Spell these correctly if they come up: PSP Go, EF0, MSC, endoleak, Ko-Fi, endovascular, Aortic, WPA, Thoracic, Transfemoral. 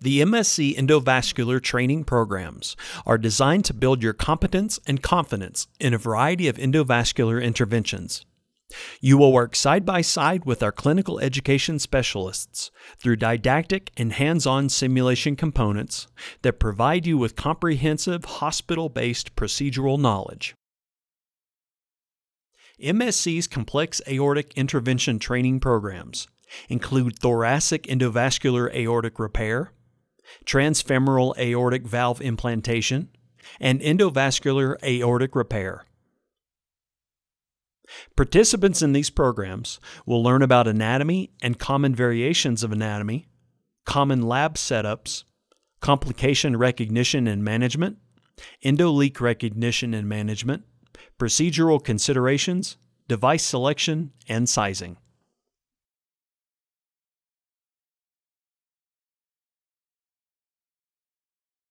The MSC endovascular training programs are designed to build your competence and confidence in a variety of endovascular interventions. You will work side by side with our clinical education specialists through didactic and hands-on simulation components that provide you with comprehensive hospital-based procedural knowledge. MSC's complex aortic intervention training programs include thoracic endovascular aortic repair, transfemoral aortic valve implantation, and endovascular aortic repair. Participants in these programs will learn about anatomy and common variations of anatomy, common lab setups, complication recognition and management, endoleak recognition and management, procedural considerations, device selection, and sizing.